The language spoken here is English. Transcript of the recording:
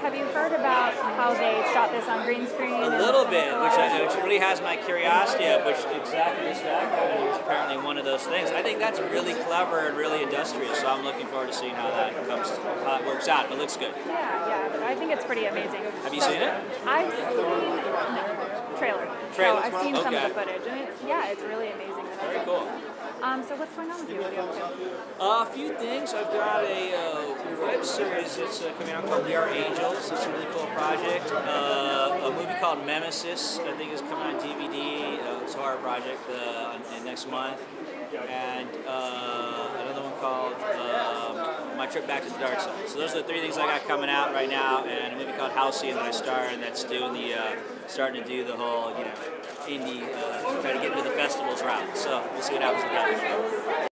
have you heard about how they shot this on green screen? A little bit, which really has my curiosity up, which exactly this documentary is apparently one of those things. I think that's really clever and really industrious, so I'm looking forward to seeing how that comes, how it works out, but it looks good. Yeah, yeah, I think it's pretty amazing. Have you seen it? I've seen the trailer. So I've seen some of the footage, and it's, yeah, it's really amazing. Very cool. So what's going on with you? A few things. I've got a web series that's coming out called We Are Angels. It's a really cool project. A movie called Memesis, I think, is coming on DVD. It's a horror project next month. And another one called My Trip Back to the Dark Side. So those are the three things I got coming out right now. And a movie called Housey and My Star, and that's doing the starting to do the whole, you know, indie, try to get into the festivals route. So we'll see what happens with that.